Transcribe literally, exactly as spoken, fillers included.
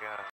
god.